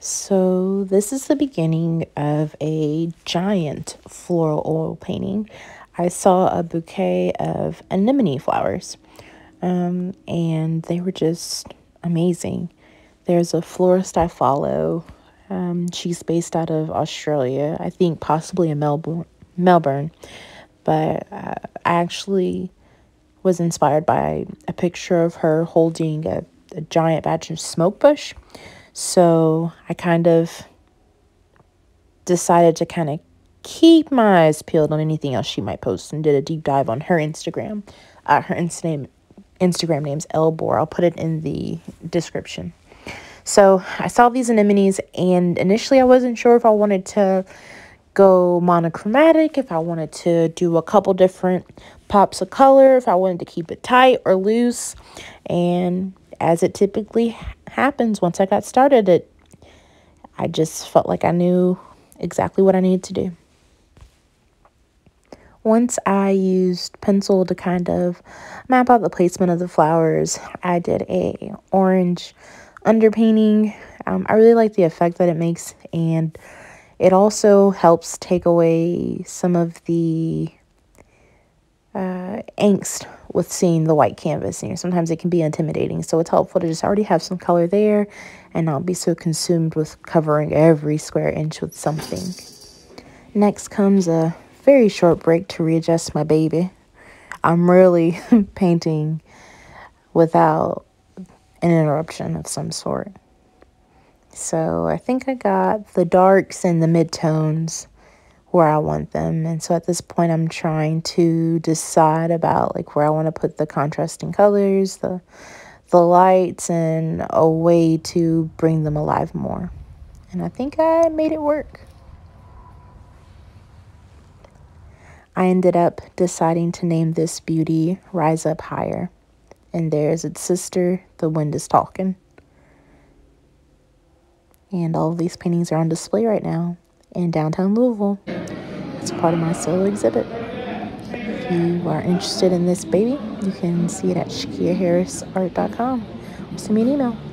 So this is the beginning of a giant floral oil painting. I saw a bouquet of anemone flowers, and they were just amazing. There's a florist I follow. She's based out of Australia, I think possibly in Melbourne. But I actually was inspired by a picture of her holding a giant batch of smoke bush. So I kind of decided to kind of keep my eyes peeled on anything else she might post, and did a deep dive on her Instagram. Her Instagram name's Elbor. I'll put it in the description. So I saw these anemones, and initially I wasn't sure if I wanted to go monochromatic, if I wanted to do a couple different pops of color, if I wanted to keep it tight or loose. And as it typically happens, once I got started, I just felt like I knew exactly what I needed to do. Once I used pencil to kind of map out the placement of the flowers, I did a orange underpainting. I really like the effect that it makes, and it also helps take away some of the angst with seeing the white canvas. You know, sometimes it can be intimidating, so it's helpful to just already have some color there and not be so consumed with covering every square inch with something. Next comes a very short break to readjust my baby. I'm really painting without an interruption of some sort. So I think I got the darks and the midtones where I want them, and so at this point I'm trying to decide about like where I want to put the contrasting colors, the lights, and a way to bring them alive more. And I think I made it work. I ended up deciding to name this beauty Rise Up Higher, and there's its sister, The Wind Is Talking. And all of these paintings are on display right now in downtown Louisville. It's part of my solo exhibit. If you are interested in this baby, you can see it at shakiaharrisart.com. Send me an email.